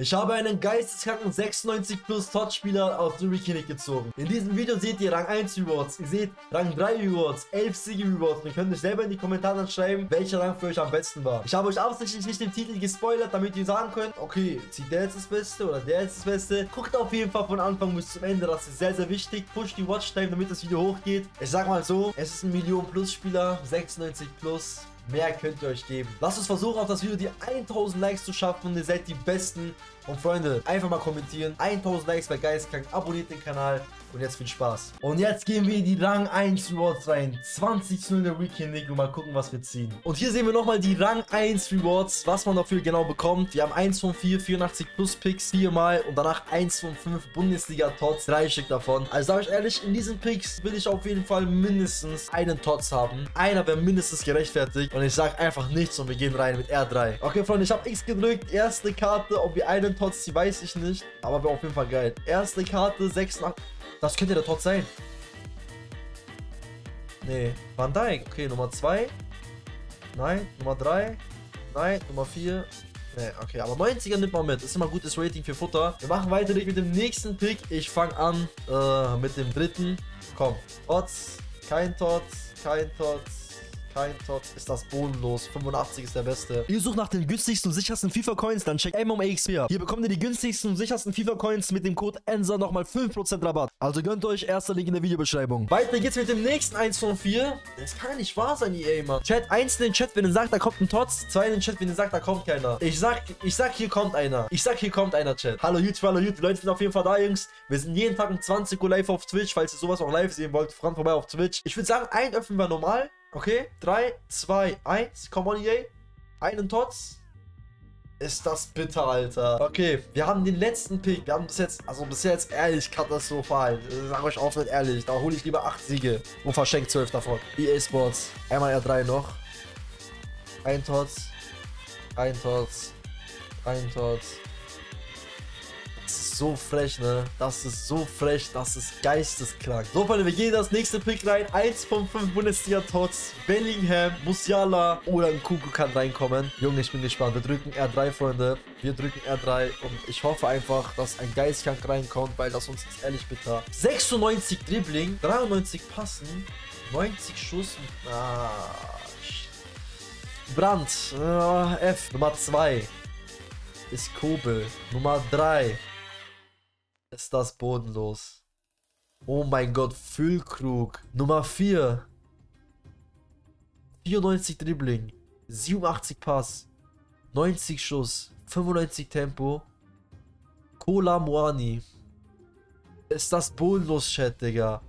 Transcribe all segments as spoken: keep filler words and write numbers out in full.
Ich habe einen geisteskranken sechsundneunzig plus T O T-Spieler aus der Rekinic gezogen. In diesem Video seht ihr Rang eins Rewards, ihr seht Rang drei Rewards, elf Siege Rewards. Ihr könnt euch selber in die Kommentare schreiben, welcher Rang für euch am besten war. Ich habe euch absichtlich nicht den Titel gespoilert, damit ihr sagen könnt, okay, zieht der jetzt das Beste oder der jetzt das Beste. Guckt auf jeden Fall von Anfang bis zum Ende, das ist sehr, sehr wichtig. Pusht die Watchtime, damit das Video hochgeht. Ich sag mal so, es ist ein Million-Plus-Spieler, sechsundneunzig plus. Mehr könnt ihr euch geben. Lasst uns versuchen, auf das Video die tausend Likes zu schaffen. Ihr seid die Besten. Und Freunde, einfach mal kommentieren. tausend Likes wäre geisteskrank. Abonniert den Kanal. Und jetzt viel Spaß. Und jetzt gehen wir in die Rang eins Rewards rein. zwanzig zu null in der Rekinic und mal gucken, was wir ziehen. Und hier sehen wir nochmal die Rang eins Rewards, was man dafür genau bekommt. Wir haben eins von vier, vierundachtzig plus Picks viermal und danach eins von fünf Bundesliga Tots, drei Stück davon. Also sage ich ehrlich, in diesen Picks will ich auf jeden Fall mindestens einen Tots haben. Einer wäre mindestens gerechtfertigt und ich sage einfach nichts und wir gehen rein mit R drei. Okay, Freunde, ich habe X gedrückt. Erste Karte, ob wir einen Tots ziehen, weiß ich nicht, aber wäre auf jeden Fall geil. Erste Karte, sechsundachtzig. Das könnte der Tot sein. Nee, Van Dijk. Okay, Nummer zwei. Nein, Nummer drei. Nein, Nummer vier. Nee, okay, aber neunziger nimmt man mit. Ist immer gutes Rating für Futter. Wir machen weiter mit dem nächsten Pick. Ich fange an äh, mit dem dritten. Komm, Tots. Kein Tots. Kein Tots. Kein Tot. Ist das bodenlos. fünfundachtzig ist der beste. Ihr sucht nach den günstigsten und sichersten FIFA-Coins, dann checkt M M A X P ab. Hier bekommt ihr die günstigsten und sichersten FIFA-Coins mit dem Code ENSA nochmal fünf Prozent Rabatt. Also gönnt euch, erster Link in der Videobeschreibung. Weiter geht's mit dem nächsten eins von vier. Das kann nicht wahr sein, E A, Mann. Chat, eins in den Chat, wenn ihr sagt, da kommt ein Tots. zwei in den Chat, wenn ihr sagt, da kommt keiner. Ich sag, ich sag, hier kommt einer. Ich sag, hier kommt einer, Chat. Hallo YouTube, hallo YouTube. Die Leute sind auf jeden Fall da, Jungs. Wir sind jeden Tag um zwanzig Uhr live auf Twitch. Falls ihr sowas auch live sehen wollt, fran vorbei auf Twitch. Ich würde sagen, ein öffnen wir normal. Okay, drei, zwei, eins, come on, E A. Einen Tots. Ist das bitter, Alter. Okay, wir haben den letzten Pick. Wir haben bis jetzt, also bis jetzt, ehrlich, katastrophal. Sag euch auch nicht ehrlich, da hole ich lieber acht Siege und verschenkt zwölf davon. E A Sports, einmal R drei noch. Ein Tots. Ein Tots. Ein Tots. Das ist so frech, ne? Das ist so frech, das ist geisteskrank. So, Freunde, wir gehen in das nächste Pick rein. eins von fünf Bundesliga-Tots. Bellingham, Musiala oder ein Kuku kann reinkommen. Junge, ich bin gespannt. Wir drücken R drei, Freunde. Wir drücken R drei und ich hoffe einfach, dass ein Geistkrank reinkommt, weil das uns jetzt ehrlich bitter. sechsundneunzig Dribbling, dreiundneunzig Passen, neunzig Schuss. Ah, Brandt, ah, F. Nummer zwei ist Kobel. Nummer drei. Ist das bodenlos. Oh mein Gott, Füllkrug. Nummer vier. vierundneunzig Dribbling. siebenundachtzig Pass. neunzig Schuss. fünfundneunzig Tempo. Kola Muani. Ist das bodenlos, Chat, Digga.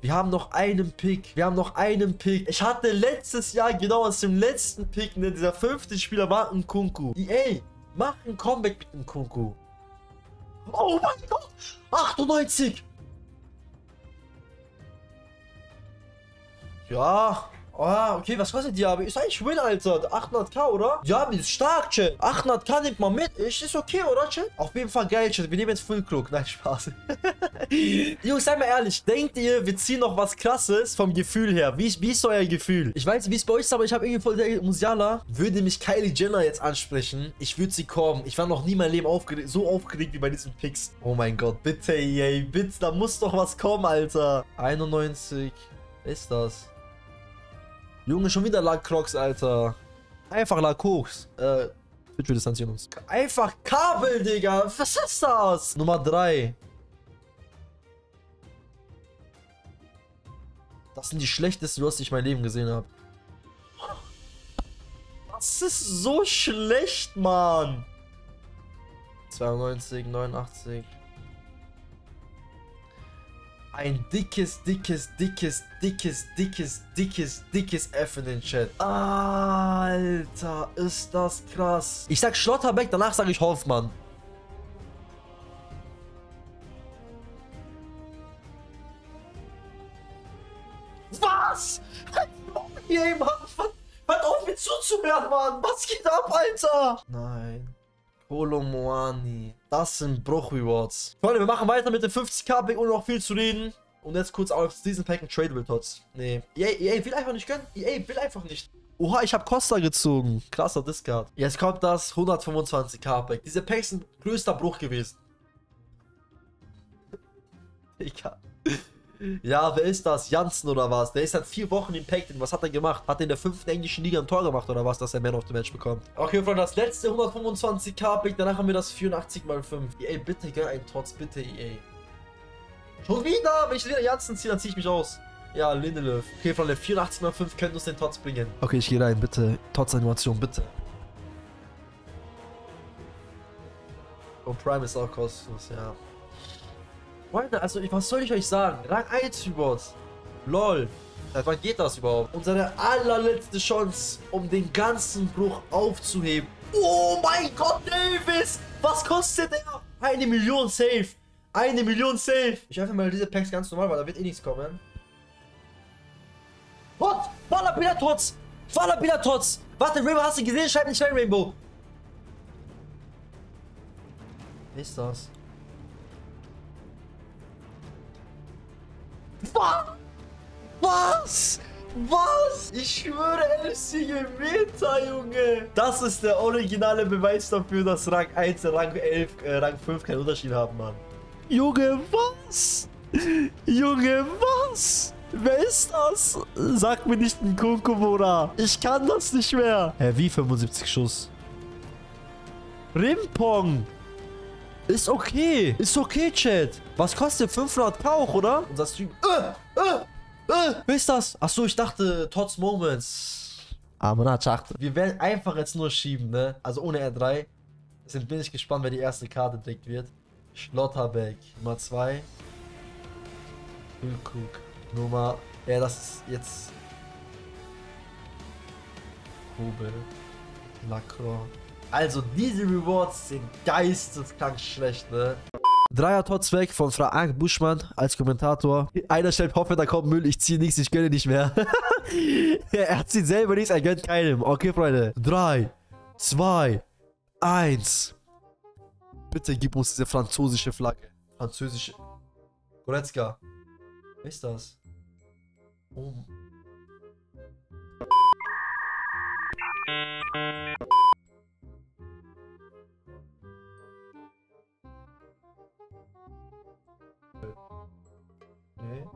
Wir haben noch einen Pick. Wir haben noch einen Pick. Ich hatte letztes Jahr, genau aus dem letzten Pick, ne, dieser fünfte Spieler war ein Kunku. E A, mach ein Comeback mit dem Kunku. Oh mein Gott! achtundneunzig! Ja. Ah, okay, was kostet die aber? Ist eigentlich win, Alter. achthunderttausend, oder? Ja, die ist stark, Chat. achthunderttausend nimmt man mit. Ist, ist okay, oder, Chat? Auf jeden Fall geil, Chat. Wir nehmen jetzt Füllkrug. Nein, Spaß. Jungs, seid mal ehrlich. Denkt ihr, wir ziehen noch was Krasses vom Gefühl her? Wie, wie ist euer Gefühl? Ich weiß nicht, wie es bei euch ist, aber ich habe irgendwie voll der Musiala. Würde mich Kylie Jenner jetzt ansprechen, ich würde sie kommen. Ich war noch nie mein Leben aufgeregt, so aufgeregt wie bei diesen Picks. Oh mein Gott, bitte, E A, bitte. Da muss doch was kommen, Alter. einundneunzig. Was ist das? Junge, schon wieder lag Crocs, Alter. Einfach lag Koks. Äh, wir distanzieren uns. Einfach Kabel, Digga. Was ist das? Nummer drei. Das sind die schlechtesten Rewards, die ich mein Leben gesehen habe. Das ist so schlecht, Mann. zweiundneunzig, neunundachtzig. Ein dickes, dickes, dickes, dickes, dickes, dickes, dickes F in den Chat. Alter, ist das krass. Ich sag Schlotterbeck, danach sage ich Hoffmann. Was? Hey, Mann, hört auf mir zuzuhören, Mann. Was geht ab, Alter? Nein. Kolo Muani. Das sind Bruch-Rewards. Freunde, wir machen weiter mit dem fünfzig K-Pack, ohne noch viel zu reden. Und jetzt kurz auf diesen Pack ein Tradable Tots. Nee. E A will einfach nicht gönnen. E A will einfach nicht. Oha, ich habe Costa gezogen. Krasser Discard. Jetzt kommt das hundertfünfundzwanzig K-Pack. Diese Packs sind größter Bruch gewesen. Egal. Ja, wer ist das? Janssen oder was? Der ist seit vier Wochen im Pack drin. Was hat er gemacht? Hat er in der fünften englischen Liga ein Tor gemacht oder was, dass er Man of the Match bekommt? Okay, Freunde, das letzte hundertfünfundzwanzig K-Pack. Danach haben wir das vierundachtzig mal fünf. Ey, bitte, gell, ein Trotz, bitte, E A. Schon wieder! Wenn ich wieder Janssen ziehe, dann ziehe ich mich aus. Ja, Lindelöf. Okay, Freunde, vierundachtzig mal fünf können uns den Tots bringen. Okay, ich gehe rein, bitte. Tots-Animation, bitte. Und Prime ist auch kostenlos, ja. Freunde, also was soll ich euch sagen? Rang eins Hybots. LOL. Seit wann geht das überhaupt? Unsere allerletzte Chance, um den ganzen Bruch aufzuheben. Oh mein Gott, Davis! Was kostet der? Eine Million safe. Eine Million safe. Ich öffne mal diese Packs ganz normal, weil da wird eh nichts kommen. What? Balapida Tots! Balapida Tots! Warte, Rainbow, hast du gesehen? Schreib nicht rein, Rainbow. Wer ist das? Was? Was? Ich schwöre, elf Siege Meta, Junge. Das ist der originale Beweis dafür, dass Rang eins und Rang elf, äh, Rang fünf keinen Unterschied haben, Mann. Junge, was? Junge, was? Wer ist das? Sag mir nicht ein Kunkumura. Ich kann das nicht mehr. Hä, wie fünfundsiebzig Schuss? Rimpong. Ist okay. Ist okay, Chat. Was kostet fünfhundert K auch, oder? Unser Stream. Äh, äh, äh. Wer ist das? Achso, ich dachte, Tots Moments. Amunachachtel. Wir werden einfach jetzt nur schieben, ne? Also ohne R drei. Deswegen bin ich gespannt, wer die erste Karte direkt wird. Schlotterbeck. Nummer zwei. Hülkrug. Nummer. Ja, das ist jetzt. Hubel. Lacroix. Also, diese Rewards sind geisteskrank schlecht, ne? Dreier-Tots weg von Frank Buschmann als Kommentator. Einer stellt, hoffe, da kommt Müll, ich ziehe nichts, ich gönne nicht mehr. Er zieht selber nichts, er gönnt keinem. Okay, Freunde. drei, zwei, eins. Bitte gib uns diese französische Flagge. Französische. Goretzka. Wer ist das? Oh. Nee.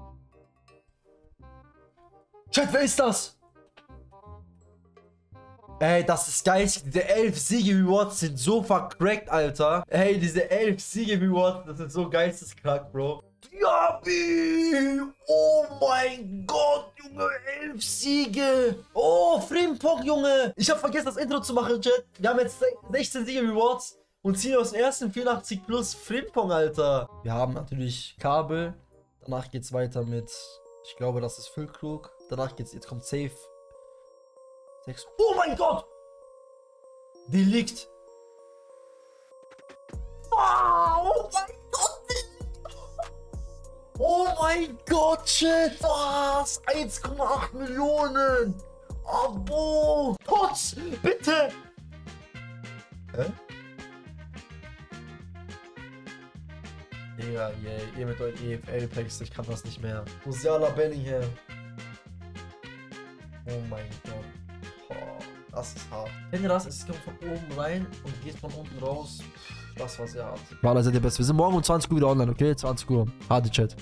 Chat, wer ist das? Ey, das ist geil. Diese elf Siege Rewards sind so vercrackt, Alter. Ey, diese elf Siege Rewards, das ist so geisteskrank, Bro. Diaby! Oh mein Gott, Junge, elf Siege! Oh, Frimpong, Junge! Ich hab vergessen, das Intro zu machen, Chat. Wir haben jetzt sechzehn Siege Rewards und ziehen aus dem ersten vierundachtzig plus Frimpong, Alter. Wir haben natürlich Kabel. Danach geht's weiter mit, ich glaube, das ist Füllkrug. Danach geht's, jetzt kommt Safe. sechs. Oh mein Gott! Die liegt. Oh, oh mein Gott! Oh mein Gott, shit! Was? eins Komma acht Millionen! Abo! Tots! Bitte! Hä? Digga, yeah, yeah. Ihr mit euren E F L-Packs, ich kann das nicht mehr. Musiala, Bellingham. Oh mein Gott. Oh, das ist hart. Kennt ihr das? Es kommt von oben rein und geht von unten raus. Das war's ja hart. Walla, seid ihr best. Wir sind morgen um zwanzig Uhr wieder online, okay? zwanzig Uhr. Hardy Chat.